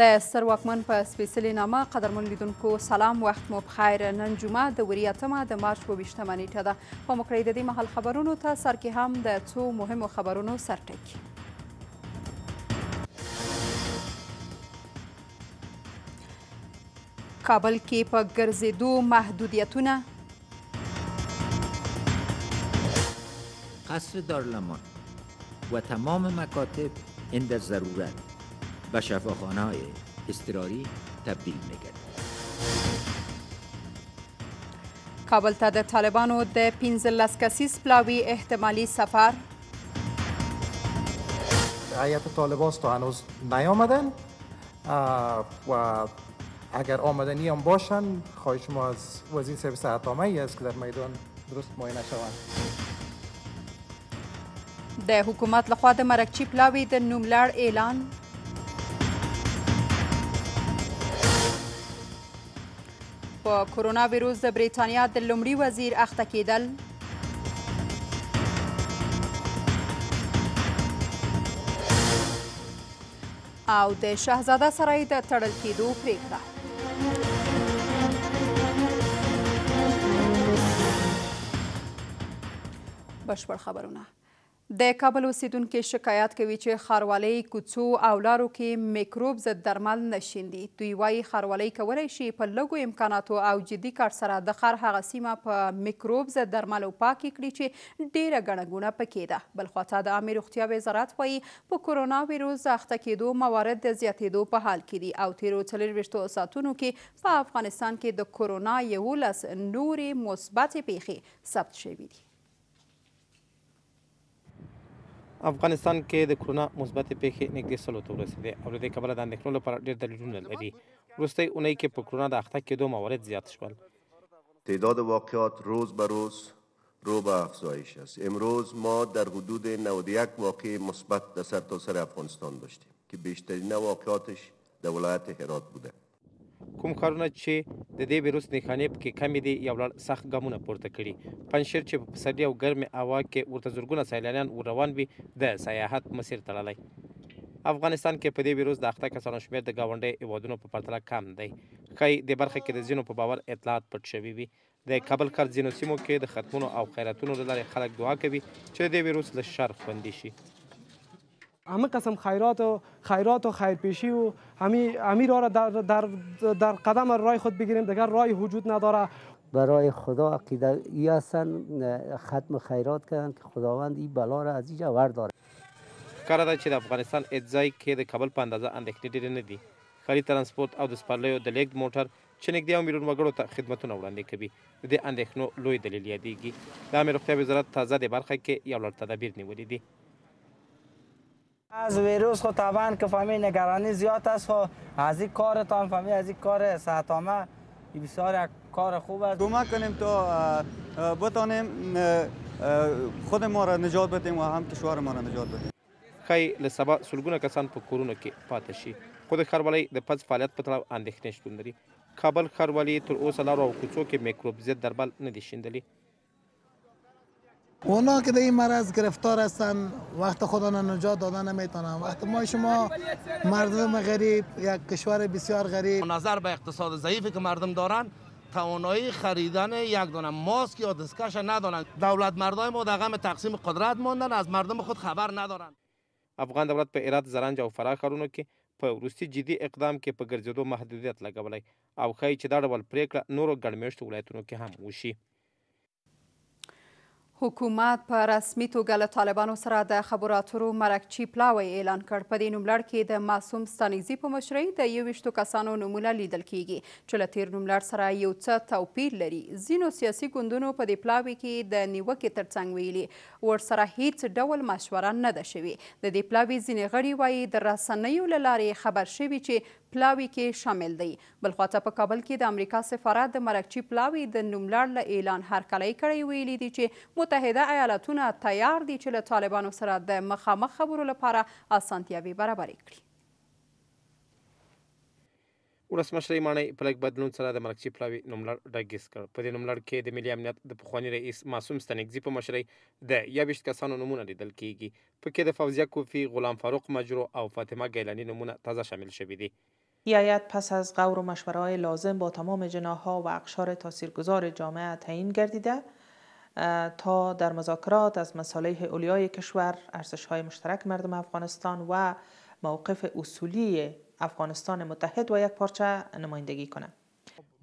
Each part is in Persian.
د سر واکمن په سپیشلي نامه قدرمن لیدونکو سلام، وخت مو بخیر. نن جمعه د وریاتمه د مارچ 22مه نیټه ده. په مقرې د دې محل خبرونو ته سر کې هم د څو مهمو خبرونو سرټک. کابل کې په ګرځېدو محدودیتونه. قصر دارالمان و تمام مکاتب عند ضرورت به شفاخانه های اضطراری تبدیل می‌گردد. کابل ته د طالبانو د 15 کسیز پلاوی احتمالی سفر. رعیت طالبان تا هنوز نیامدن و اگر آمدنی هم باشن خواهش ما از وزیر سرویس اطامه ای است که در میدان درست معاینه شوند. د حکومت لخوا د مرکچی پلاوی د نوملړ اعلان. په کرونا ویروس د بریتانیا د لومړي وزیر اخته کېدل. او د شهزاده سرای د تړل کېدو پرېکړه. بشپړ خبرونه. د کابل اوسیدونکي شکایت کوي چې خاروالۍ، کوڅو او لارو کې میکروب ضد درمل نشیندي. دوی وایي خاروالۍ کولی شي په لږو امکاناتو او جدي کار سره د ښار هغه سیمه په میکروب ضد درملو پاکې کړي چې ډېره ګڼه ګوڼه پکې ده. بلخواته د عامې روغتیا وزارت وایي په کرونا ویروس اخته کېدو موارد د زیاتېدو په حال کې دي او تېرو 24 ساعتونو کې په افغانستان کې د کرونا 11 نورې مثبتې پیښې ثبت شوي دي. افغانستان کې د کرونا مثبت پیښې نږدې 100 ته ورسېدې او له دې کبله د اندېښنو لپاره ډېر دلیلونه لري. وروستۍ اونۍ کې په کرونا د اخته کېدو موارد زیات شول. تعداد واقعات روز به روز رو به افزایش است. امروز ما در حدود 91 واقع مثبت در سرتاسر افغانستان داشتیم که بیشترین واقعاتش در ولایت هرات بوده. کوم کارونه چې د دې ویروس نښانې پکې کمې دي یو لړ سخت ګامونه پورته کړي. پنجشیر چې په پسرلي او ګرمې هوا کې ورته زرګونه سیلانیان وروان وي د سیاحت مسیر تړلی. افغانستان کې په دې ویروس د اخته کسانو شمېر د ګاونډیو هېوادونو په پرتله کم دی. ښایي د برخه کې د ځینو په باور اطلاعات پټ شوي وي. د کابل ښار ځینو سیمو کې د ختمونو او خیراتونو له لارې خلک دعا کوي چې د دې ویروس له شر خوندي شي. همه قسم خیرات و خیرپیشی و همه را در قدم رای خود بگیریم. دیگر رای وجود نداره. برای خدا عقیده ای هستن ختم خیرات کردن که خداوند این بلا را از اینجا ورداره. کار ده چې د افغانستان اجزای کې د کابل په اندازه اندېښنې ډېرې نه دي. ښاري ترانسپورت او د سپرلیو د لېږد موټر چې نږدې یو میلیون وګړو ته خدمتونه وړاندې کوي د دې اندېښنو لوی دلیل یادېږي. د عامې روغتیا وزارت تازه د برخه کې یو لړ تدابیر نیولي دي. از ویروس خو طبعا که فهمی نگرانی زیاد است، خو از این کارتان فهمی از این کار صحتامه بسیار کار خوب است. کمک کنیم تا بتانیم خود ما را نجات بدیم و هم کشور ما را نجات بدیم. ښایي له سبا سلګونه کسان په کورونو کې پاتې شي، خو د ښاروالۍ د پز فعالیت په تړاو اندېښنې شتون لري. کابل ښاروالۍ تر اوسه لارو او کوڅو کې میکروب ضد درمل نه دي شیندلي. اونا که در این مرض گرفتار هستن وقت خود را نجات دادن نمیتونن. وقت ما شما مردم غریب، یک کشور بسیار غریب، نظر به اقتصاد ضعیفی که مردم دارن توانایی خریدن یک دونه ماسک یا دستکش ندارن. دولت مردای ما در غم تقسیم قدرت ماندن، از مردم خود خبر ندارن. افغان دولت په هرات، زرنج او فراه ښارونو کې په وروستي جدي اقدام کې په ګرځېدو محدودیت لګولی او ښایي چې دا ډول پرېکړه نورو ګڼ میشتو ولایتونو کې هم وشي. حکومت په رسمي توګه له طالبانو سره د خبرو اترو مرکچي پلاوی اعلان کړ. په دې نوملړ کې د معصوم ستانکزي په مشرۍ د 21 کسانو نومونه لیدل کیږي چې له تېر نوملړ سره یو څه توپیر لري. ځینو سیاسي ګوندونو په دې پلاوی کې د نیوکې تر څنګ ویلي ورسره هیڅ ډول مشوره نه ده شوې. د دې پلاوی ځینې غړي وایي د رسنیو له لارې خبر شوي چې پلاوی کې شامل دی. بلخواته په کابل کې د امریکا سفارت د مرکچي پلاوی د نوملړ له اعلان هرکلی کړی ویلي دي چې متحده ایالتونه تیار دي چې له طالبانو سره د مخامخ خبرو لپاره اسانتیاوې برابرې کړي. ولسمشر معنی پلک بدلون سره د مرکزی پلاوی نوملړ ډګیس کړ. په دې نوملړ کې د ملي امنیت د پخوانی رئیس معصوم ستنګزی په مشرۍ د 21 کسانو نمونه لیدل کیږي. په کې د فوزیه کوفی، غلام فاروق مجرو او فاطمه گیلانی نمونه تازه شامل شوي دي. هیئت پس از غور و مشوره‌های لازم با تمام جناح‌ها و اقشار تاثیرگذار جامعه تعیین گردیده تا در مذاکرات از مصالح اولیای کشور، ارزش‌های مشترک مردم افغانستان و موقف اصولی افغانستان متحد و یک پارچه نمایندگی کنه.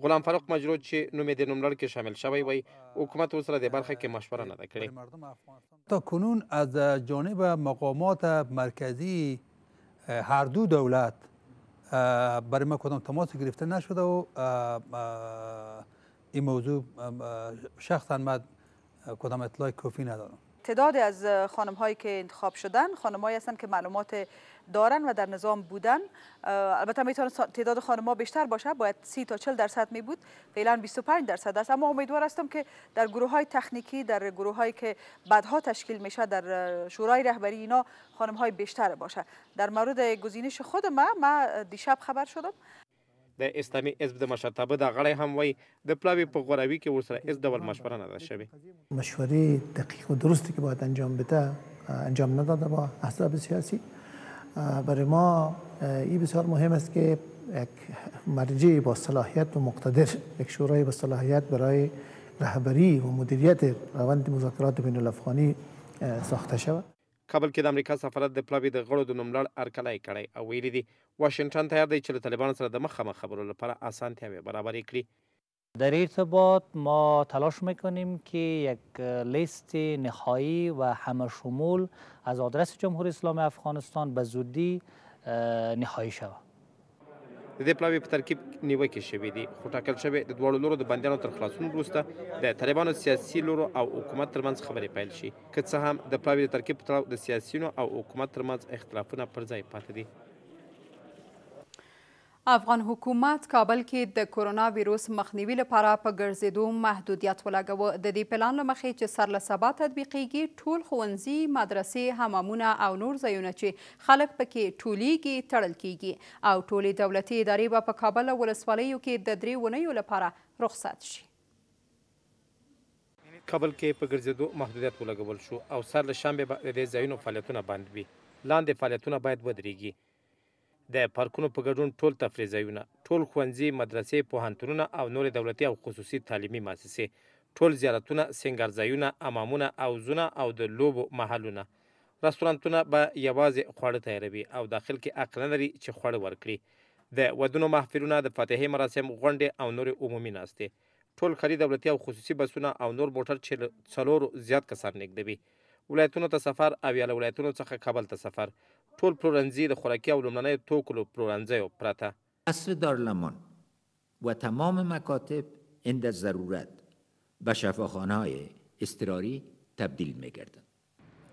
غلام فاروق مجرود چې نوم د نوملړ کې شامل شوی وي، حکومت ورسره د برخه کې مشوره نه ده کړې. تا کنون از جانب مقامات مرکزی هر دو دولت برای ما کدام تماس گرفته نشده و این موضوع شخصا من کدام اطلاع کافی ندارم. تعدادی از خانم هایی که انتخاب شدن خانم هایی هستند که معلومات دارن و در نظام بودن. البته میتونه تعداد خانم ها بیشتر باشه، باید 30 تا 40% می بود، فعلا 25% است. اما امیدوار هستم که در گروه های تکنیکی، در گروه هایی که بعدها تشکیل میشه، در شورای رهبری اینا خانم های بیشتر باشه. در مورد گزینش خود من دیشب خبر شدم. د اسلامي حزب د مشرتابه د غړی هم وایي د پلاوي په غوراوي کې ورسره هیڅ ډول مشوره نه ده شوې. مشورې دقیق و درستی که باید انجام بده انجام نداده با احزاب سیاسی. برای ما این بسیار مهم است که یک مرجع با صلاحیت و مقتدر، یک شورای با صلاحیت برای رهبری و مدیریت روند مذاکرات بین الافغانی ساخته شود. کابل کې د امریکا سفارت د پلاوی د غړو د نوملړ هرکلی کړی او ویلي دي واشنگټن تیار دی چې له طالبانو سره د مخامخ خبرو لپاره اسانتیاوې برابرې کړي. در ارتباط ما تلاش میکنیم که یک لیست نهایی و همه شمول از آدرس جمهوری اسلامی افغانستان به زودی نهایی شود. د دې پلاوی په ترکیب نیوکې شوې دي، خو ټاکل شوې د دواړو لورو د بندیانو تر خلاصون وروسته د طالبانو سیاسي لورو او حکومت ترمنځ خبرې پیل شي. که څه هم د پلاوی د ترکیب په تړاو د سیاسیونو او حکومت ترمنځ اختلافونه پر ځای پاتې دي. افغان حکومت کابل کې د کرونا ویروس مخنیوي لپاره په ګرځېدو محدودیت ولګوه. د دې پلان له مخې چې سر له سبا تطبیقیږي، ټول ښوونځي، مدرسې، حمامونه او نور ځایونه چې خلک پکې ټولیږي تړل کیږي او ټولې دولتي ادارې به په کابل او ولسوالیو کې د 3 اونیو لپاره رخصت شي. کابل کې په ګرځېدو محدودیت ولګول شو او سر له شنبې به د دې ځایونو فعالیتونه بند وي. لاندې فعالیتونه باید ودرېږي. د پارکونو په ګډون ټول تفریح ځایونه، ټول ښوونځي، مدرسې، پوهنتونونه او نورې دولتي او خصوصي تعلیمي مؤسسې، ټول زیارتونه، سینګار ځایونه، امامونه، اوزونه او د لوبو محلونه، رستورانتونه به یوازې خواړه تیاروي او داخل کې حق نه لري چې خواړه ورکړي. د ودونو محفلونه، د فاتحې مراسم، غونډې او نورې عمومي ناستې، ټول خري دولتي او خصوصي بسونه او نور موټر چې 4 زیات کسان نږدوي. ولایتونو ته سفر او یا له ولایتونو څخه کابل ته سفر، ټول پلورنځي د خوراکي او لومړنیو توکو له پلورنځیو پرته. قصر دارالمان و تمام مکاتب عند ضرورت به شفاخانه‌های اضطراری تبدیل می‌گردند.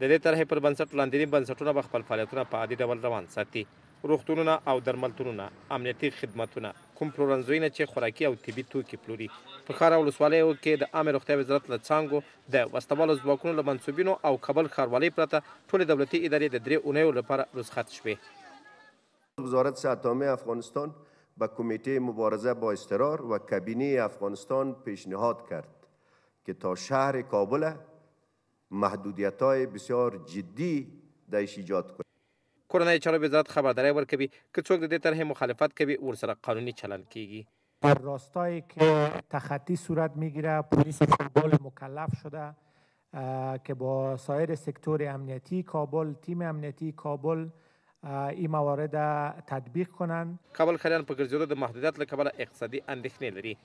د دې طرحې پر بنسټ لاندیني بنسټونه به خپل فعالیتونه په عادي ډول روان ساتي. روغتونونه او درملتونونه، امنیتي خدمتونه، کوم پلورنځیونه چې خوراکي او طبي توکي پلوري، په ښار او ولسوالیو کې د عامې روغتیا وزارت له څانګو د وسپوالو ځواکونو له منصوبینو او کابل ښاروالۍ پرته ټولې دولتي ادارې د 3 اونیو لپاره رخصت شوې. وزارت صحت عامه افغانستان به کمیته مبارزه با اضطرار و کابینه افغانستان پیشنهاد کرد که تا شهر کابل محدودیت‌های بسیار جدی درش ایجاد کند. کورنۍ چارو وزارت خبرداری ورکوي که څوک د دې طرحې مخالفت کوي ورسره قانوني چلند کیږي. در راستایی که تخطی صورت میگیره، پلیس کابل مکلف شده که با سایر سکتور امنیتی کابل، تیم امنیتی کابل این موارد تطبیق کنند. کابل خلیان په ګرځېدو د محدودیت له کبله اقتصادي اندېښنې لري.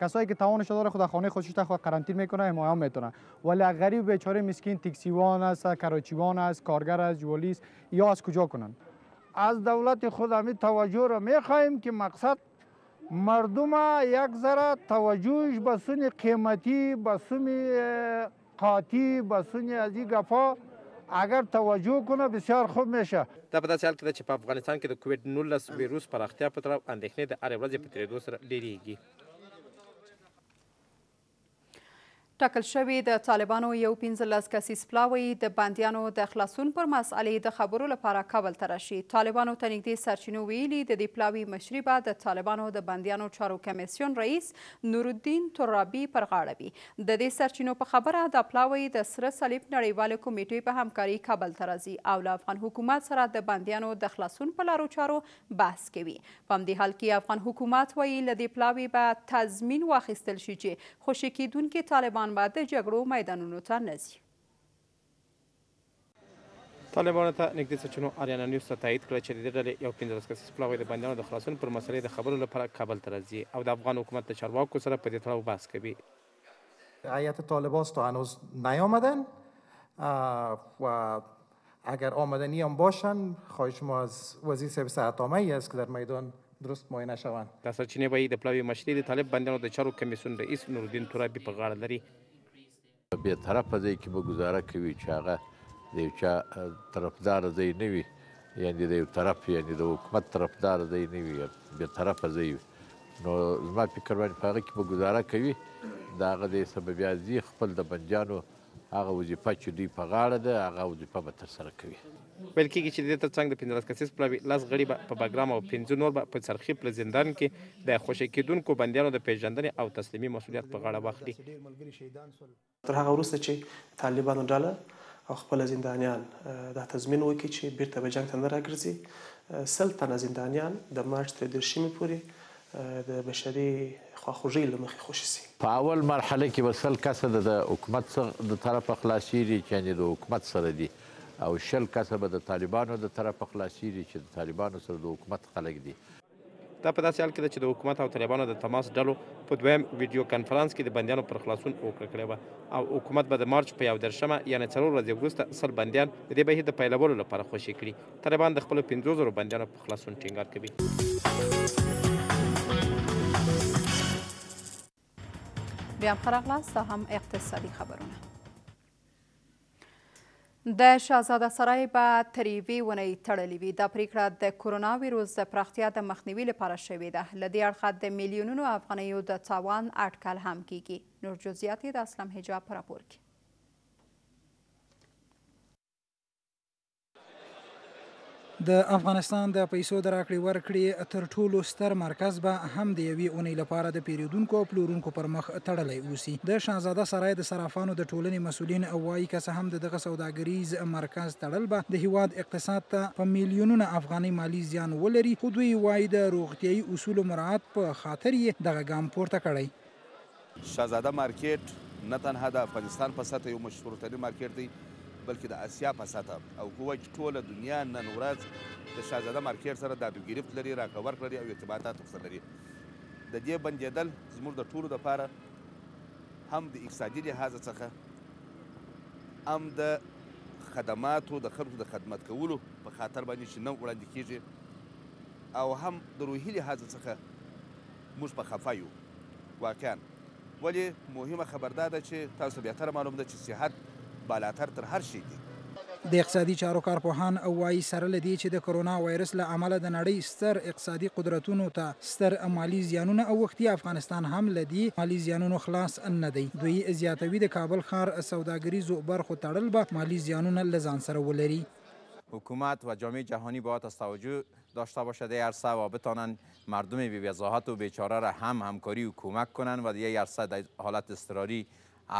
کسایی که توانش داره خود خانه خودش تا خود قرنطینه میکنه حمایت هم میتونه، ولی غریب بیچاره مسکین تکسیوان است، کراچیوان است، کارگر است، جولیس یا از کجا کنن؟ از دولت خود همین توجه را میخوایم که مقصد مردم یک ذره توجهش به سون قیمتی، به سون قاطی، به سون از این گپا اگر توجه کنه بسیار خوب میشه. دا په داسې حال کې ده چې په افغانستان کې د کووډ 19 ویروس پراختیا په طرف اندېښنې د هرې ورځې په تېرېدو سره ډېرېږي. ټاکل شوی د طالبانو یو 15 کسیز پلاوی د باندیانو د خلاصون پر مسالې د خبرو لپاره کابل ته راشي. طالبانو ته نږدې سرچینو ویلي د دې پلاوی مشري به د طالبانو د باندیانو چارو کمیسیون رئیس نورالدین ترابي پر غاړه وي. د دې سرچینو په خبره د پلاوی د سره صلیب نړیوالې کمیټې په همکاري کابل ته راځي او له افغان حکومت سره د باندیانو د خلاصون په لارو چارو بحث کوي. په همدې حال کې افغان حکومت وایي له دې پلاوی به تضمین واخیستل شي چې خوشې کېدونکي طالبان بعد جګړو میدانونو ته نه ځي. طالبانو ته نږدې سرچینو آریانا نیوز ته تایید کړه چې د دې ډلې یو 15 کسیز پلاوی د باندیانو د خلاصون پر مسلې د خبرو لپاره کابل ته راځي او د افغان حکومت د چارواکو سره په دې تړاو بحث کوي. هیئت طالباست تا هنوز نیامدن و اگر آمدنی هم باشن خواهش ما از وزیر صحیح صحت‌عامه ای است که در میدان درست معاینه شوند. دا سرچینې به یې د پلاوي مشري د طالب باندیانو د چارو کمیسیون رئیس نورالدین ترابي په غاړه لري. بېطرفه ځای کې به ګزاره کوي چې هغه د یو چا طرفدار ځای نه وي، یعنې د یو طرف یعنې د حکومت طرفدار ځای نه وي، بېطرفه ځای وي. نو زما فکر باندې په هغه کې به ګزاره کوي. د هغه د سببیا ځي خپل د بندیانو هغه وظیفه چې دوی په غاړه ده هغه وظیفه به ترسره کوي. ویل کېږي چې د دې ترڅنګ د 15 کسیز پلاوي 10 غړي به په باګرام او 5 نور به په څرخي پله زندان کې د خوشې کېدونکو بندیانو د پیژندنې او تسلیمي مسؤلیت په غاړه واخلي. تر هغه وروسته چې طالبانو ډله او خپل زندانیان دا تضمین وکړي چې بیرته به جنګ ته نه راګرځي. 10 تنه زندانیان د مارچ 13مې پورې د بشري خواخوږۍ له مخې خوشې شي. په اول مرحله کې به 100 کسه د حکومت د طرفه خلاصېږي چې یعنې د حکومت سره دي او 60 کسه به د طالبانو د طرفه خلاصېږي چې د طالبانو سره د حکومت خلک دي. دا په داسې حال کې ده چې د حکومت او طالبانو د تماس ډلو په دویم ویډیو کنفرانس کې د بندیانو پر خلاصون هوکړه کړې وه او حکومت به د مارچ په 11مه یعنې 4 ورځې وروسته 100 بندیان د دې بهیر د پیلولو لپاره خوشې کړي. طالبان د خپلو 5,000 بندیانو په خلاصون ټینګار کوي. بیام خراغلاست هم اقتصادی خبرونه. د شهزاده سرای به تر یوې اونۍ تړلې وي. دا پریکړه د کرونا ویروس د پراختیا د مخنیوي لپاره شوې ده. له دې اړخه د میلیونونو افغانیو د تاوان اټکل هم کیږي. نور جزئیات یې د اسلام حجاب په راپور کې. د افغانستان د پیسو د راکړې ورکړې تر ټولو ستر مرکز به هم د یوې اونۍ لپاره د پیرودونکو او پلورونکو پر مخ تړلی اوسي. د شهزاده سرای د صرافانو د ټولنې مسؤلین وایي که څه هم د دغه سوداګریز مرکز تړل به د هیواد اقتصاد ته په میلیونونه افغانۍ مالي زیان ولري، خو دوی وایي د روغتیایي اصولو مراعات په خاطر یې دغه ګام پورته کړی. شهزاده مارکیټ نه تنها د افغانستان په سطح یو مشهور ترین مارکیټ دی، بلکې د آسیا په سطح او کوچ ټوله دنیا نن ورځ د شهزاده مارکیټ سره دادوګیرفت لري، راکړه ورکړه لري او ارتباطات ورسره لري. د دې بندېدل زموږ د ټولو دپاره هم د اقتصادي لحاظه څخه هم د خدماتو د خلکو د خدمت کولو په خاطر باندې چې نه وړاندې کېږي او هم د روحي لحاظه څخه موږ په خفه یو واقعا. ولې مهمه خبر دا ده چې تاسو ته بهتره معلوم ده چې صحت بالاتر تر هر شي دی. د اقتصادي چارو کارپوهان وایي سره له دې چې د کرونا وایرس له امله د نړۍ ستر اقتصادي قدرتونو ته ستر مالي زیانونه اوښتي، افغانستان هم له دې مالي زیانونو خلاص نه دی. دوی زیاتوي د کابل ښار سوداګریزو برخو تړل به مالي زیانونه له ځان سره ولري. حکومت و جامعه جهانی باید از توجه داشته باشد در عرصه و بتوانند مردم بی‌وضاحت و بیچاره را هم همکاری و کمک کنند و دیگر عرصه در حالت اضطراری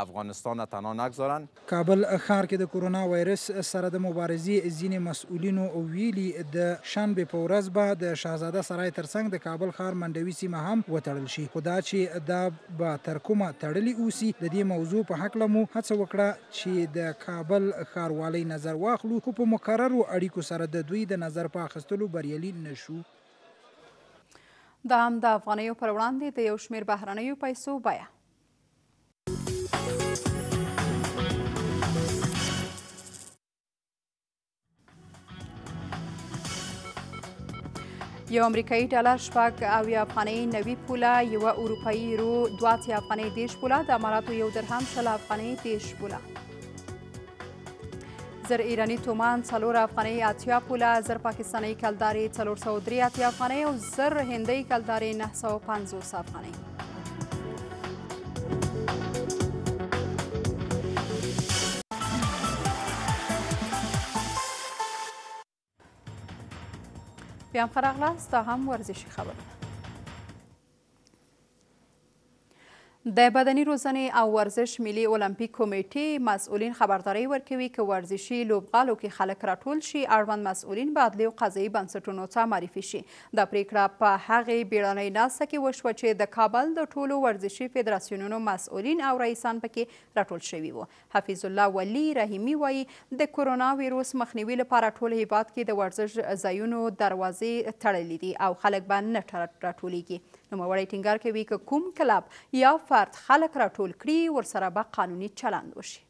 افغانستان نه تنها نگذارن. کابل ښار کې د کرونا وایرس سره د مبارزې ځینې مسؤلینو ویلي د شنبې په ورځ به د شهزاده سرای ترڅنګ د کابل ښار منډوي سیمه هم وتړل شي، خو دا چې دا به تر کومه تړلې اوسي د دې موضوع په هکله مو هڅه وکړه چې د کابل ښاروالۍ نظر واخلو، خو په مقررو اړیکو سره د دوی د نظر په اخیستلو بریالي نه شو. دا هم د افغانیو پر وړاندې د یو شمېر بهرنیو پیسو بیه. یو امریکایي ډالر 6 افغانۍ 90 پوله، یوه اروپایي یورو 2 افغانۍ 10 پوله، د اماراتو یو درهم 10 افغانۍ 10 پوله، زر ایراني تومان 4 افغانۍ 80 پوله، زر پاکستاني کلدارې 403 افغانۍ او زر هندۍ کلدارې 950 افغانۍ. بیا خبرغلاست تا هم ورزشي خبرونه. د بدني روزنې او ورزش ملي اولمپیک کمیټې مسؤلین خبرداري ورکوي چې ورزشي لوبغالو کې خلک راټول شي اړوند مسؤلین به عدلي او قضایي بنسټونو ته معرفي شي. دا پریکړه په هغې بیړنۍ ناسته کې وشوه چې د کابل د ټولو ورزشي فدراسیونونو مسؤلین او رئیسان پکې راټول شوي وو. حفیظ الله ولی رحیمي وایي د کرونا ویروس مخنیوي لپاره ټول هیواد کې د ورزش ځایونو دروازې تړلې دي او خلک به نه راټولیږي. نوموړی ټینګار کوي که کوم کلب یا فرد خلک راټول کړي ورسره به قانوني چلند وشي.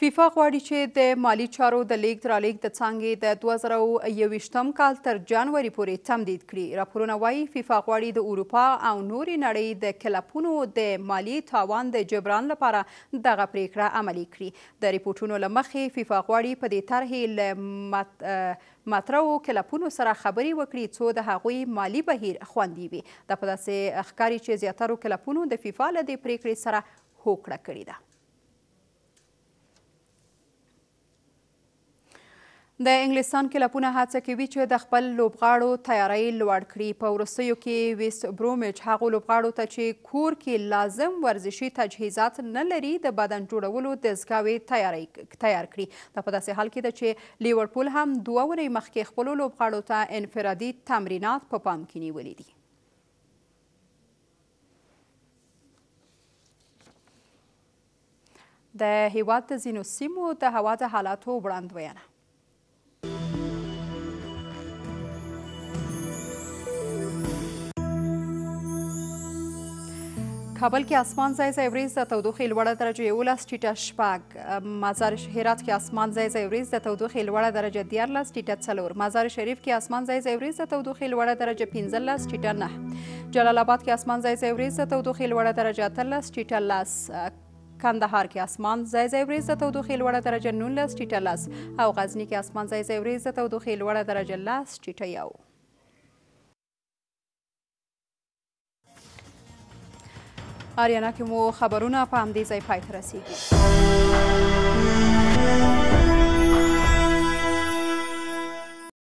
فیفا غواړي چې د مالی چارو د لیږد رالېږد د څانګې د 2021 کال تر جنوري پورې تمدید کړي. راپورونه وایي فیفا غواړي د اروپا او نورې نړۍ د کلبونو د مالی تاوان د جبران لپاره دغه پریکړه عملي کړي. د ریپورټونو له مخې فیفا غواړي په دې طرحې له مطرحو کلبونو سره خبرې وکړي څو د هغوی مالی بهیر خوندي وي. دا په داسې ښکاري چې زیاترو کلبونو د فیفا له دې پریکړې سره هوکړه کړې ده. د انګلستان کلبونه هڅه کوي چې د خپل لوبغاړو تیاری لوړ کړي. په وروستیو کې ویست برومچ هغو لوبغاړو ته چې کور کې لازم ورزشي تجهیزات نه لري د بدن جوړولو د زګاوې تیار کړي. دا په داسې حال کې ده چې لیورپول هم دوه اونۍ مخکې خپلو لوبغاړو ته انفرادي تمرینات په پام کې نیولي دي. د هیواد د ځینو سیمو د هوا د حالاتو وړاندوینه. کابل کې اسمان ځای ځای وریځ د تودوخې لوړه درجه 11.6، مزار هرات کې اسمان ځای ځای وریځ د تودوخې لوړه درجه 13.4، مزار شریف کې اسمان ځای ځای وریځ د تودوخې لوړه درجه 15.9، جلال آباد کې اسمان ځای ځای وریځ د تودوخې لوړه درجه 13.10، کندهار کې اسمان ځای ځای وریځ د تودوخې لوړه درجه 19.10 او غزنی کې اسمان ځای ځای وریځ د تودوخې لوړه درجه 10.1. آریانا کې مو خبرونه په همدې ځای پای ته رسیږي.